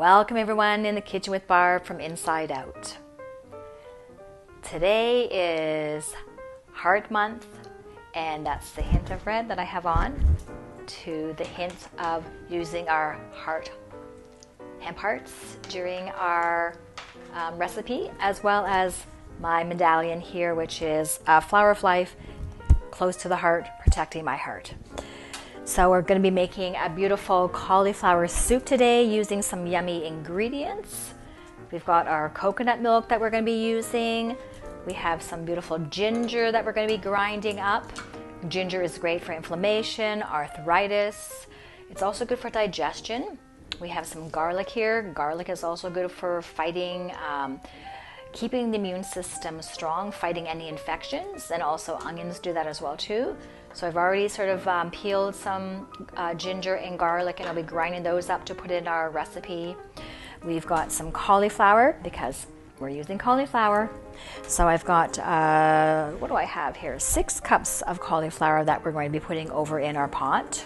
Welcome everyone in the kitchen with Barb from Inside Out. Today is Heart Month, and that's the hint of red that I have on to the hint of using our hemp hearts during our recipe, as well as my medallion here, which is a flower of life close to the heart, protecting my heart. So we're going to be making a beautiful cauliflower soup today using some yummy ingredients. We've got our coconut milk that we're going to be using. We have some beautiful ginger that we're going to be grinding up. Ginger is great for inflammation, arthritis. It's also good for digestion. We have some garlic here. Garlic is also good for fighting, keeping the immune system strong, fighting any infections, and also onions do that as well too. So I've already sort of peeled some ginger and garlic, and I'll be grinding those up to put in our recipe. We've got some cauliflower because we're using cauliflower. So I've got, what do I have here? 6 cups of cauliflower that we're going to be putting over in our pot.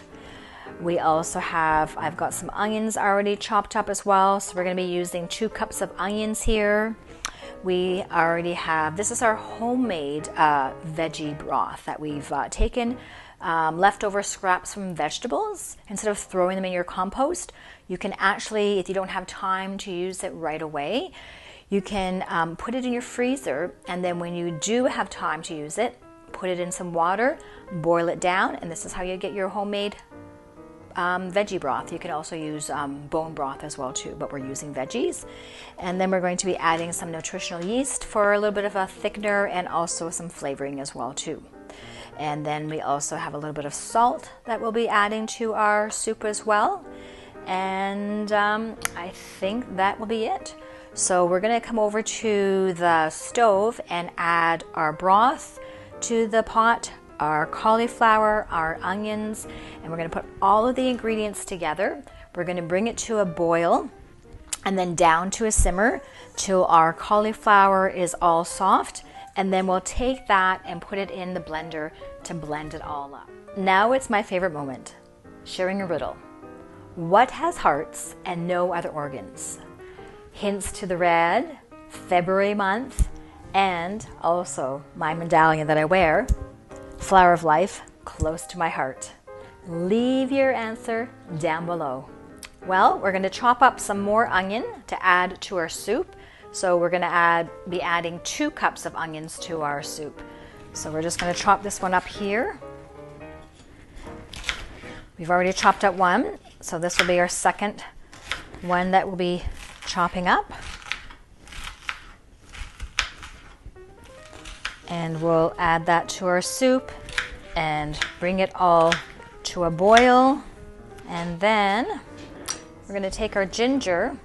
We also have, I've got some onions already chopped up as well. So we're going to be using 2 cups of onions here. We already have, this is our homemade veggie broth that we've taken leftover scraps from vegetables. Instead of throwing them in your compost, you can actually, if you don't have time to use it right away, you can put it in your freezer, and then when you do have time to use it, put it in some water, boil it down, and this is how you get your homemade veggie broth. You can also use bone broth as well too, but we're using veggies. And then we're going to be adding some nutritional yeast for a little bit of a thickener and also some flavoring as well too. And then we also have a little bit of salt that we'll be adding to our soup as well. And I think that will be it. So we're going to come over to the stove and add our broth to the pot, our cauliflower, our onions, and we're going to put all of the ingredients together. We're going to bring it to a boil and then down to a simmer till our cauliflower is all soft, and then we'll take that and put it in the blender to blend it all up. Now it's my favorite moment, sharing a riddle. What has hearts and no other organs? Hints to the red, February month, and also my medallion that I wear, flower of life close to my heart. Leave your answer down below. Well, we're going to chop up some more onion to add to our soup. So we're going to be adding 2 cups of onions to our soup. So we're just going to chop this one up here. We've already chopped up one, so this will be our second one that we'll be chopping up. And we'll add that to our soup and bring it all to a boil. And then we're going to take our ginger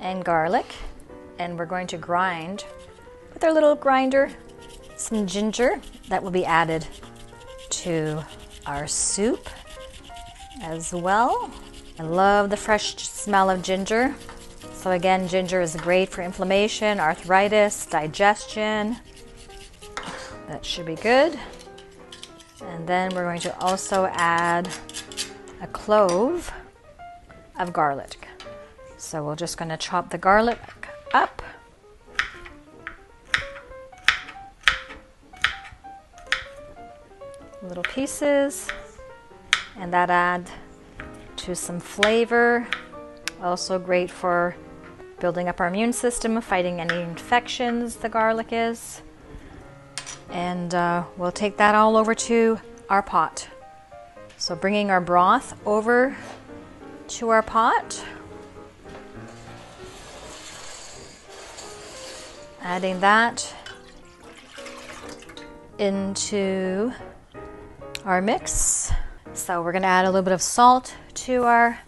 and garlic, and we're going to grind with our little grinder some ginger that will be added to our soup as well. I love the fresh smell of ginger. So again, ginger is great for inflammation, arthritis, digestion. That should be good. And then we're going to also add a clove of garlic. So we're just going to chop the garlic up. Little pieces. And that adds to some flavor. Also great for building up our immune system, fighting any infections, the garlic is. And we'll take that all over to our pot. So bringing our broth over to our pot. Adding that into our mix. So we're going to add a little bit of salt to our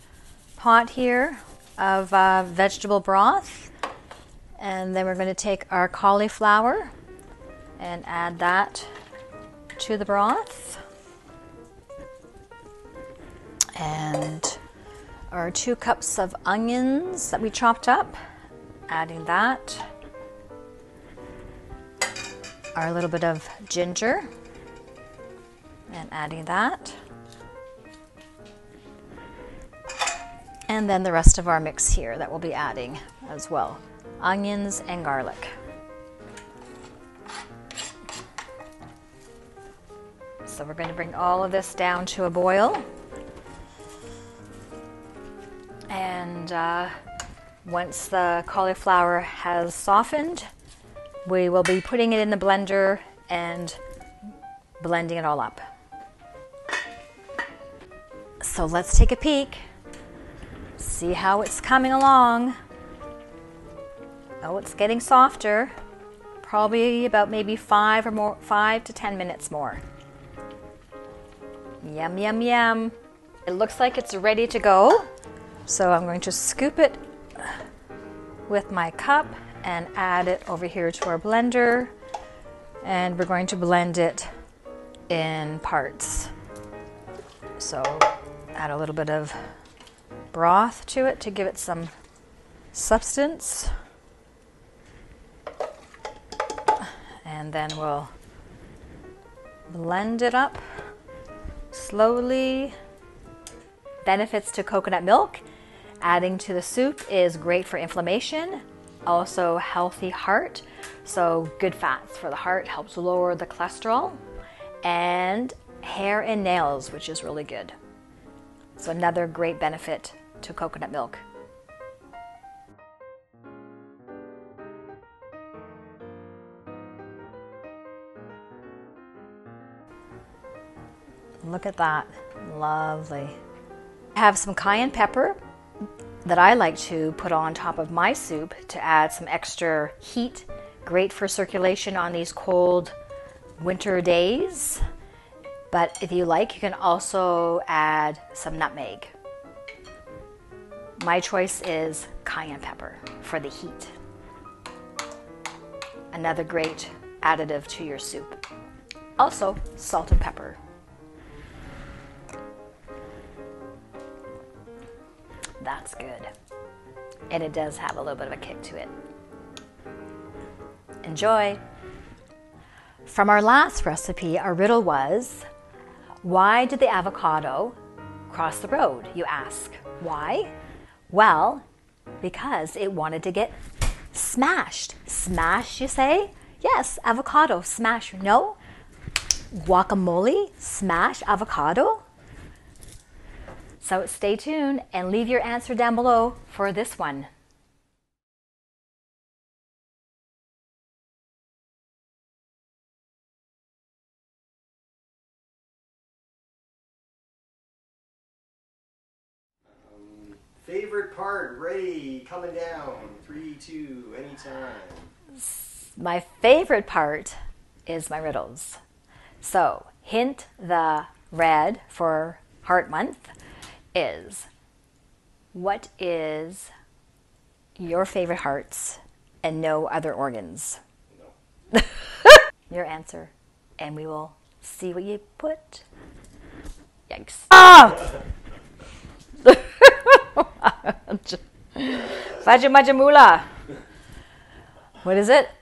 pot here of vegetable broth, and then we're going to take our cauliflower and add that to the broth, and our 2 cups of onions that we chopped up, adding that, our little bit of ginger and adding that, and then the rest of our mix here that we'll be adding as well. Onions and garlic. So we're going to bring all of this down to a boil. And once the cauliflower has softened, we will be putting it in the blender and blending it all up. So let's take a peek, see how it's coming along. Oh, it's getting softer, probably about maybe 5 to 10 minutes more. Yum, yum, yum. It looks like it's ready to go. So I'm going to scoop it with my cup and add it over here to our blender. And we're going to blend it in parts. So add a little bit of broth to it to give it some substance. And then we'll blend it up. Slowly. Benefits to coconut milk. Adding to the soup is great for inflammation, also healthy heart. So good fats for the heart, helps lower the cholesterol, and hair and nails, which is really good. So another great benefit to coconut milk. Look at that, lovely. I have some cayenne pepper that I like to put on top of my soup to add some extra heat. Great for circulation on these cold winter days. But if you like, you can also add some nutmeg. My choice is cayenne pepper for the heat. Another great additive to your soup. Also, salt and pepper. That's good. And it does have a little bit of a kick to it. Enjoy. From our last recipe, our riddle was, why did the avocado cross the road, you ask? Why? Well, because it wanted to get smashed. Smash, you say? Yes, avocado, smash. No? Guacamole, smash avocado? So stay tuned and leave your answer down below for this one. Favorite part, ready, coming down. 3, 2, anytime. My favorite part is my riddles. So hint, the red for Heart Month is, what is your favorite hearts and no other organs? No. Your answer, and we will see what you put. Yikes. Oh! Fajamajamula. What is it?